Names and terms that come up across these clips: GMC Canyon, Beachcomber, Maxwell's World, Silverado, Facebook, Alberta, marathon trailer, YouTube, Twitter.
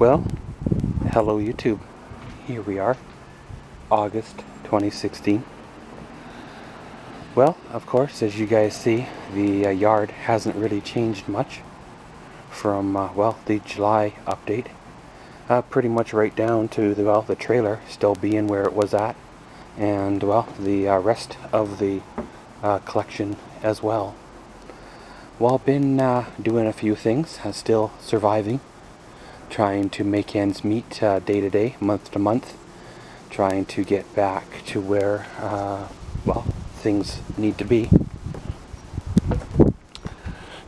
Well, hello YouTube. Here we are, August 2016. Well, of course, as you guys see, the yard hasn't really changed much from, well, the July update. Pretty much right down to, the trailer still being where it was at. And, well, the rest of the collection as well. Well, I've been doing a few things, still surviving, trying to make ends meet day to day, month to month, trying to get back to where, well, things need to be.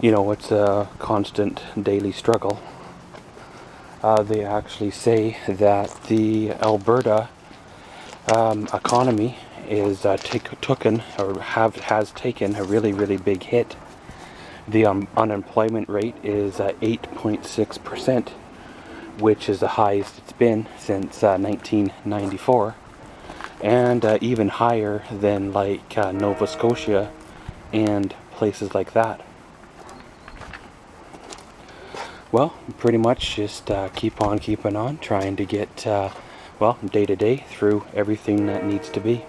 You know, it's a constant daily struggle. They actually say that the Alberta economy is has taken a really big hit. The unemployment rate is 8.6%, which is the highest it's been since 1994, and even higher than like Nova Scotia and places like that. Well, pretty much just keep on keeping on, trying to get well, day to day through everything that needs to be.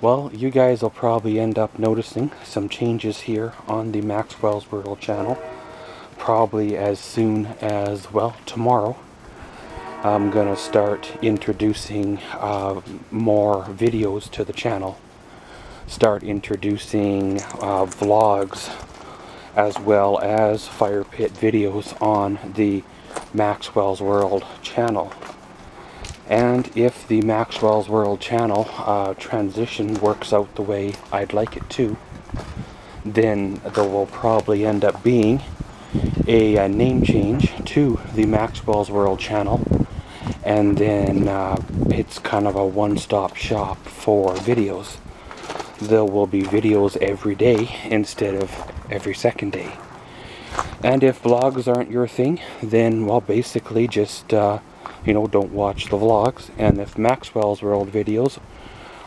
Well, you guys will probably end up noticing some changes here on the Maxwell's World channel, probably as soon as, well, tomorrow. I'm going to start introducing more videos to the channel, start introducing vlogs, as well as fire pit videos on the Maxwell's World channel. And if the Maxwell's World channel transition works out the way I'd like it to, then there will probably end up being a name change to the Maxwell's World channel, and then it's kind of a one-stop shop for videos. There will be videos every day instead of every second day. And if vlogs aren't your thing, then, well, basically just you know, don't watch the vlogs. And if Maxwell's World videos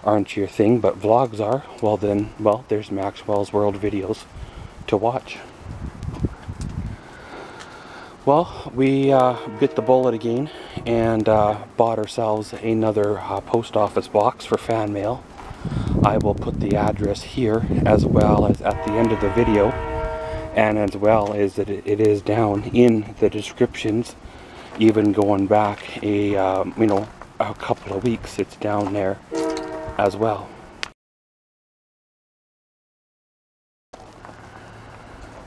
aren't your thing, but vlogs are, well then, well, there's Maxwell's World videos to watch. Well, we bit the bullet again and bought ourselves another post office box for fan mail. I will put the address here as well as at the end of the video, and as well as that it is down in the descriptions. Even going back a you know, a couple of weeks, it's down there as well.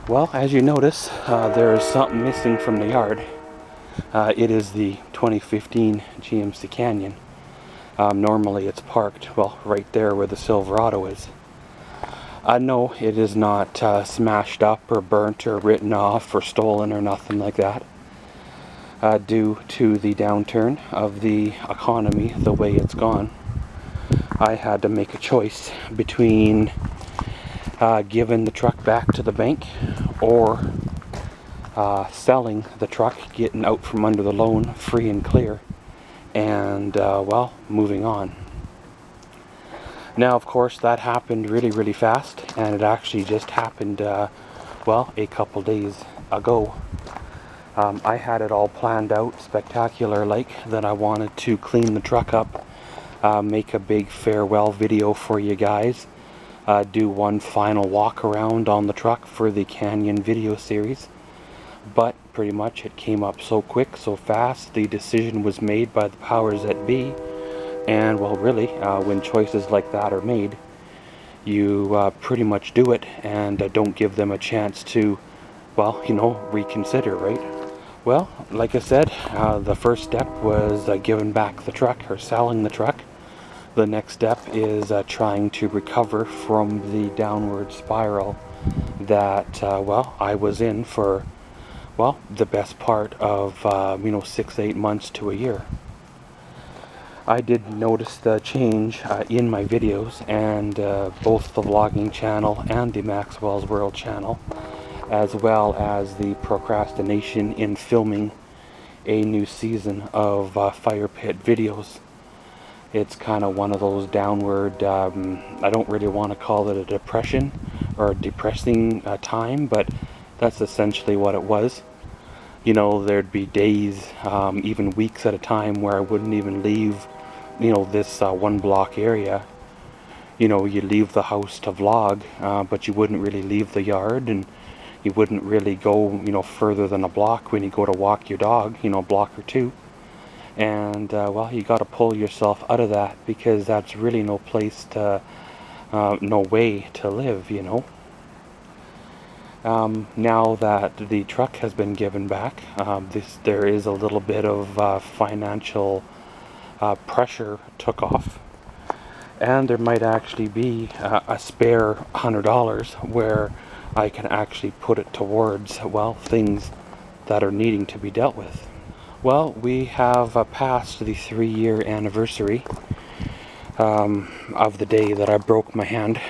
Well, as you notice, there is something missing from the yard. It is the 2015 GMC Canyon. Normally it's parked, well, right there where the Silverado is. No, it is not smashed up or burnt or written off or stolen or nothing like that. Due to the downturn of the economy the way it's gone, I had to make a choice between giving the truck back to the bank or selling the truck, getting out from under the loan free and clear, and well, moving on. Now of course that happened really fast, and it actually just happened well, a couple days ago. I had it all planned out, spectacular like, that I wanted to clean the truck up, make a big farewell video for you guys, do one final walk around on the truck for the Canyon video series. But pretty much it came up so quick, so fast, the decision was made by the powers that be. And well, really, when choices like that are made, you pretty much do it and don't give them a chance to, well, you know, reconsider, right? Well, like I said, the first step was giving back the truck or selling the truck. The next step is trying to recover from the downward spiral that, well, I was in for, well, the best part of, you know, 6 to 8 months to a year. I did notice the change in my videos, and both the vlogging channel and the Maxwell's World channel, as well as the procrastination in filming a new season of fire pit videos. It's kind of one of those downward, I don't really want to call it a depression or a depressing time, but that's essentially what it was. you know, there'd be days, even weeks at a time where I wouldn't even leave, you know, this one block area. You know, you leave the house to vlog, but you wouldn't really leave the yard, and you wouldn't really go, you know, further than a block when you go to walk your dog, you know, a block or two. And, well, you got to pull yourself out of that, because that's really no place to, no way to live, you know. Now that the truck has been given back, there is a little bit of financial pressure took off, and there might actually be a spare $100 where I can actually put it towards, well, things that are needing to be dealt with. Well, we have passed the 3-year anniversary of the day that I broke my hand.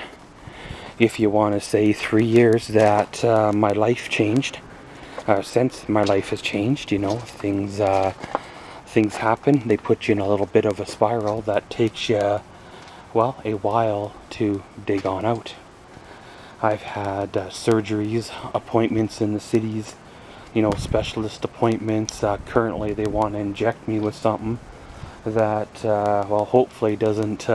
If you want to say 3 years that my life changed, since my life has changed, you know, things happen. They put you in a little bit of a spiral that takes you, well, a while to dig on out. I've had surgeries, appointments in the cities, you know, specialist appointments. Currently they want to inject me with something that, well, hopefully doesn't,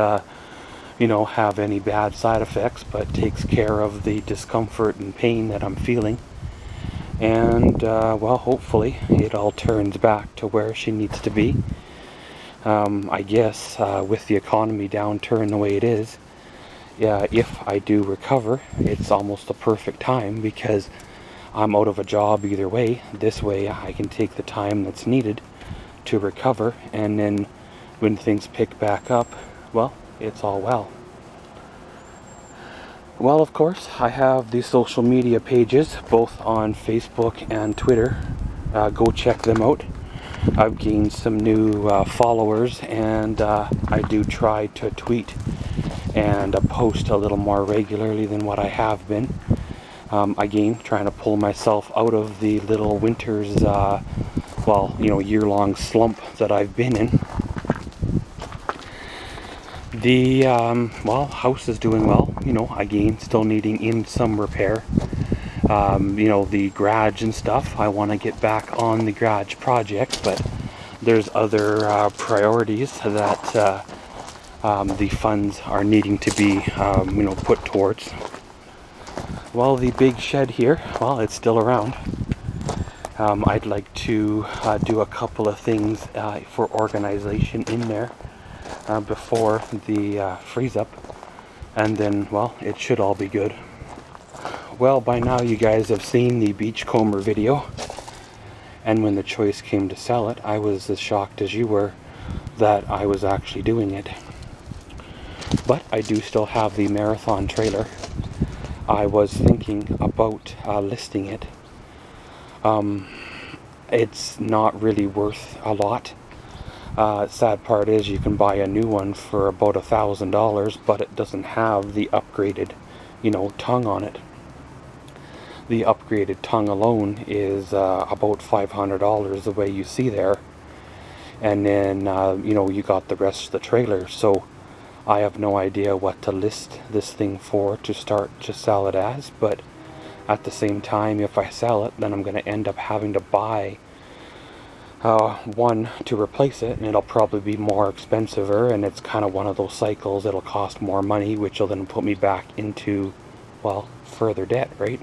you know, have any bad side effects, but takes care of the discomfort and pain that I'm feeling. And, well, hopefully it all turns back to where she needs to be. I guess, with the economy downturn the way it is, yeah, if I do recover, it's almost the perfect time, because I'm out of a job either way. This way I can take the time that's needed to recover, and then when things pick back up, well, it's all well. Well, of course, I have the social media pages, both on Facebook and Twitter. Go check them out. I've gained some new followers, and I do try to tweet and post a little more regularly than what I have been. Again, trying to pull myself out of the little winter's, well, you know, year-long slump that I've been in. The, well, house is doing well, you know, again, still needing in some repair. You know, the garage and stuff, I want to get back on the garage project, but there's other priorities that the funds are needing to be, you know, put towards. Well, the big shed here, well, it's still around. I'd like to do a couple of things for organization in there before the freeze-up, and then, well, it should all be good. Well, by now you guys have seen the Beachcomber video, and when the choice came to sell it, I was as shocked as you were that I was actually doing it. But I do still have the Marathon trailer. I was thinking about listing it. It's not really worth a lot. Sad part is you can buy a new one for about $1,000, but it doesn't have the upgraded, you know, tongue on it. The upgraded tongue alone is about $500 the way you see there, and then you know, you got the rest of the trailer. So I have no idea what to list this thing for to start to sell it as, but at the same time, if I sell it, then I'm going to end up having to buy one to replace it, and it'll probably be more expensiver, and it's kind of one of those cycles. It'll cost more money, which will then put me back into, well, further debt, right?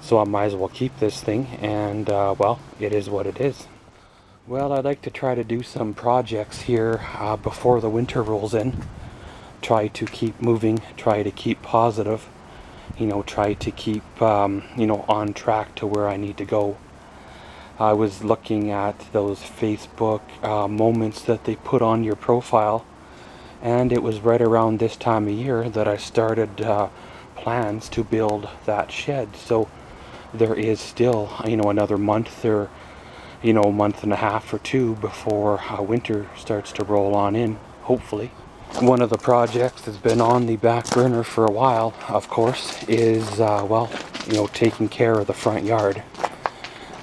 So I might as well keep this thing, and, well, it is what it is. Well, I'd like to try to do some projects here before the winter rolls in. Try to keep moving, try to keep positive, you know, try to keep, you know, on track to where I need to go. I was looking at those Facebook moments that they put on your profile, and it was right around this time of year that I started plans to build that shed. So there is still, you know, another month or, you know, month and a half or two before winter starts to roll on in, hopefully. One of the projects that's been on the back burner for a while, of course, is, well, you know, taking care of the front yard.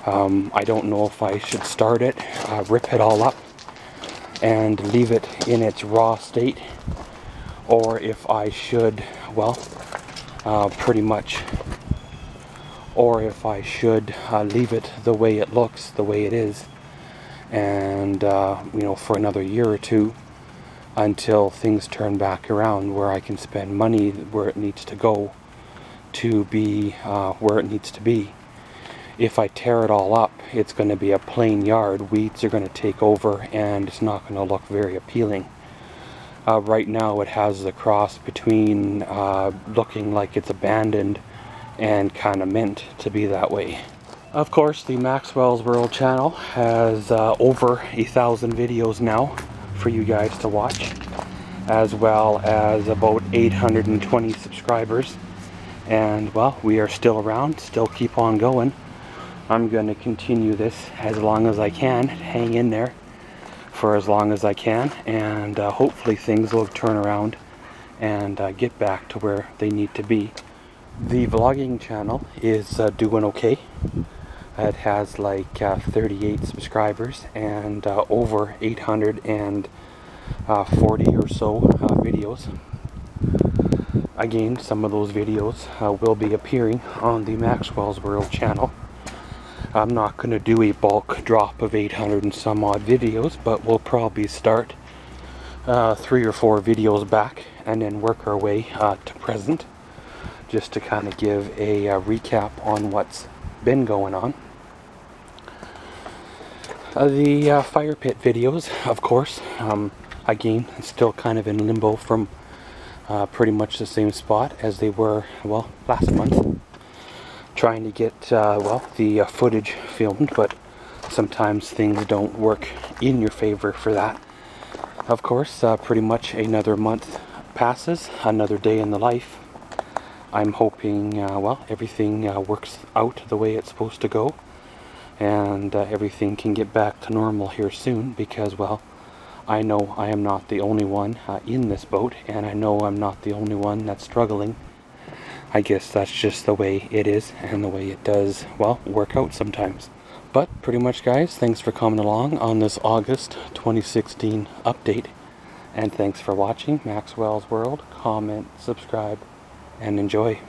I don't know if I should start it, rip it all up, and leave it in its raw state, or if I should, well, pretty much or if I should leave it the way it looks, the way it is, and you know, for another year or two until things turn back around where I can spend money where it needs to go to be where it needs to be. If I tear it all up, it's going to be a plain yard. Weeds are going to take over and it's not going to look very appealing. Right now it has the cross between looking like it's abandoned and kind of meant to be that way. Of course, the Maxwell's World channel has over 1,000 videos now for you guys to watch, as well as about 820 subscribers. And well, we are still around, still keep on going. I'm going to continue this as long as I can, hang in there for as long as I can, and hopefully things will turn around and get back to where they need to be. The vlogging channel is doing okay. It has like 38 subscribers and over 840 or so videos. Again, some of those videos will be appearing on the Maxwell's World channel. I'm not going to do a bulk drop of 800 and some odd videos, but we'll probably start 3 or 4 videos back and then work our way to present, just to kind of give a recap on what's been going on. The fire pit videos, of course, again, still kind of in limbo from pretty much the same spot as they were, well, last month. Trying to get, well, the footage filmed, but sometimes things don't work in your favor for that. Of course, pretty much another month passes, another day in the life. I'm hoping, well, everything works out the way it's supposed to go, and everything can get back to normal here soon, because, well, I know I am not the only one in this boat, and I know I'm not the only one that's struggling. I guess that's just the way it is and the way it does, well, work out sometimes. But pretty much, guys, thanks for coming along on this August 2016 update. And thanks for watching Maxwell's World. Comment, subscribe, and enjoy.